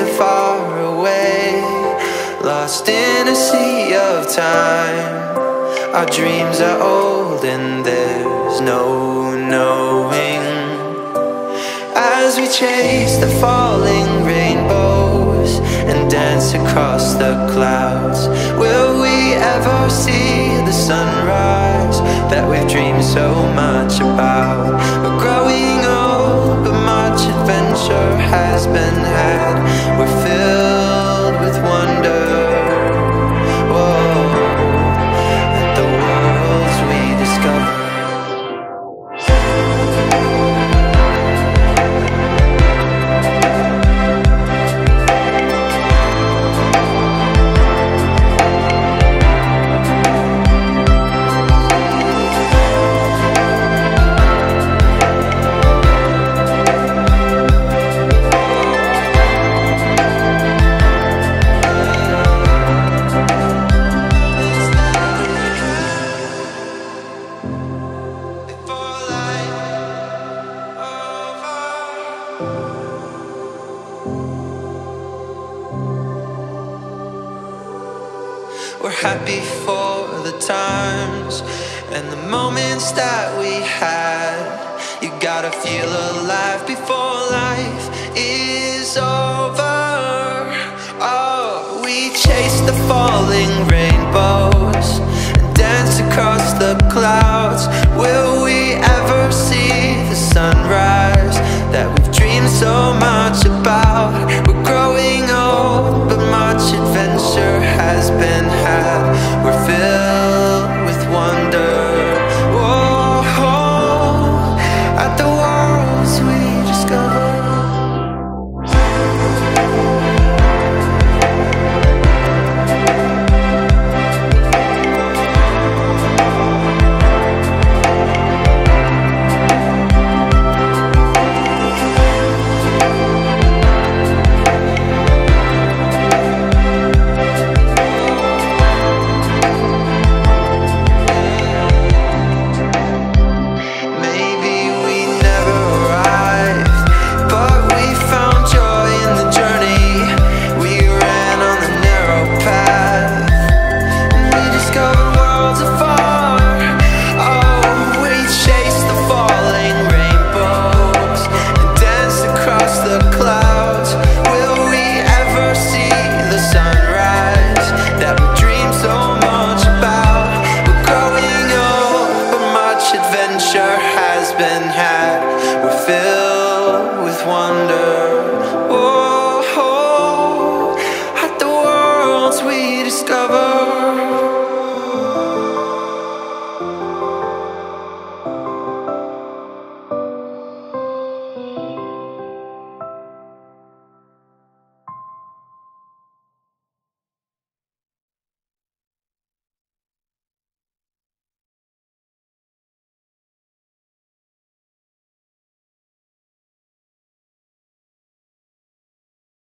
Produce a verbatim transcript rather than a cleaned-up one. days are far away, lost in a sea of time. Our dreams are old and there's no knowing. As we chase the falling rainbows and dance across the clouds, will we ever see the sunrise that we've dreamed so much about? We're growing old, but much adventure has been had. We're filled with wonder, whoa, at the worlds we discover. We're happy for the times and the moments that we had. You gotta feel alive before life is over. Oh, we chase the falling rainbow